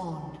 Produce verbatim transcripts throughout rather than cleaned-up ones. spawned.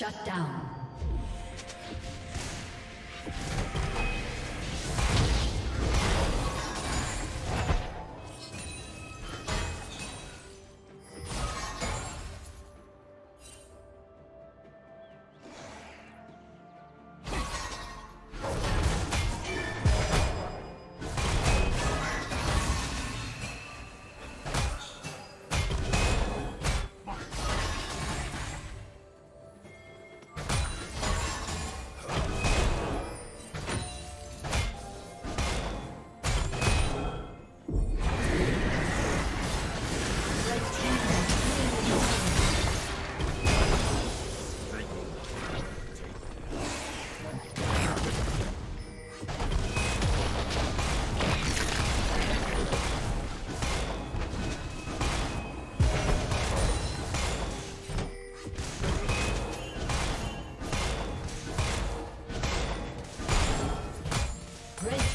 Shut down.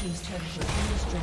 These turrets have been destroyed.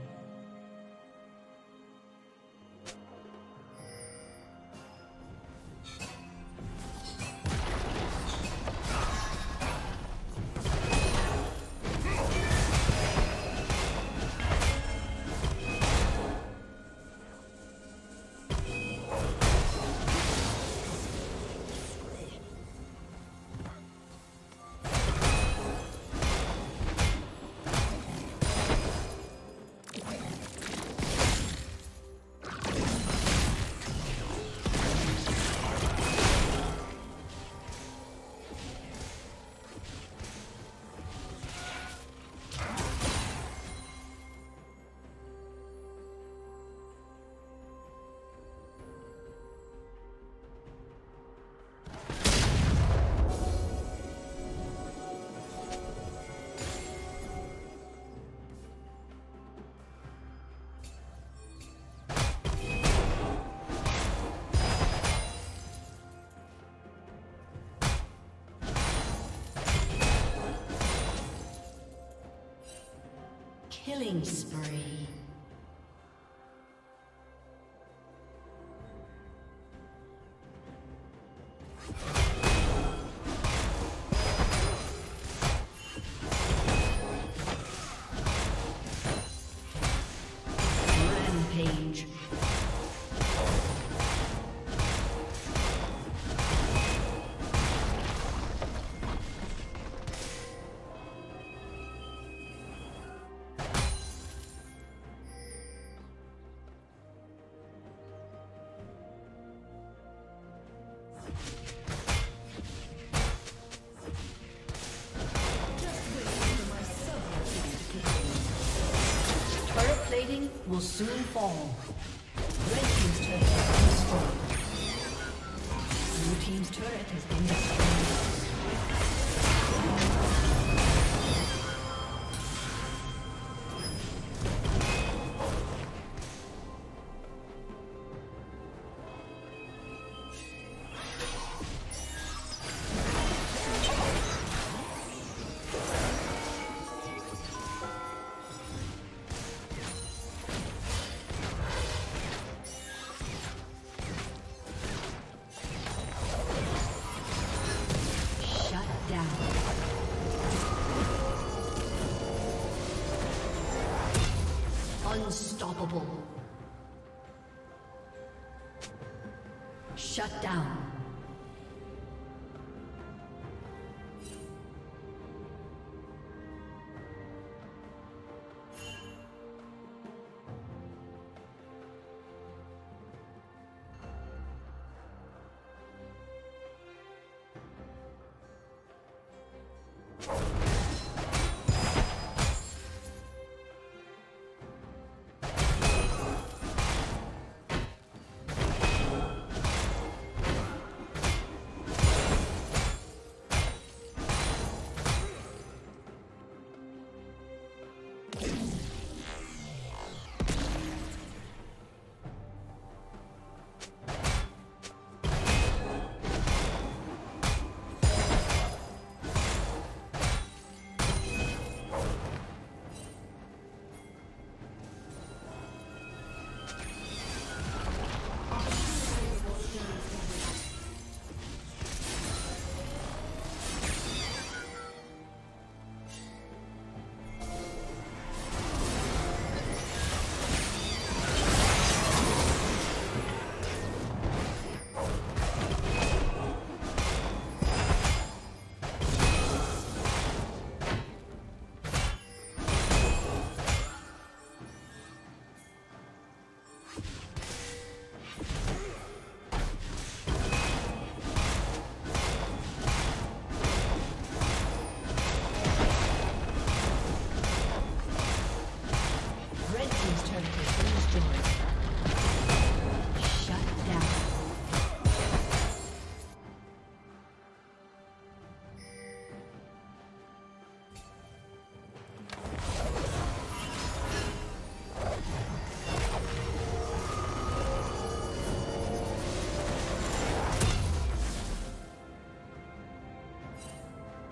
Killing spree. Rampage. Will soon fall. Red team's turret has been destroyed. Blue team's turret has been destroyed. Unstoppable. Shut down.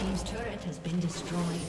Team's turret has been destroyed. Has been destroyed.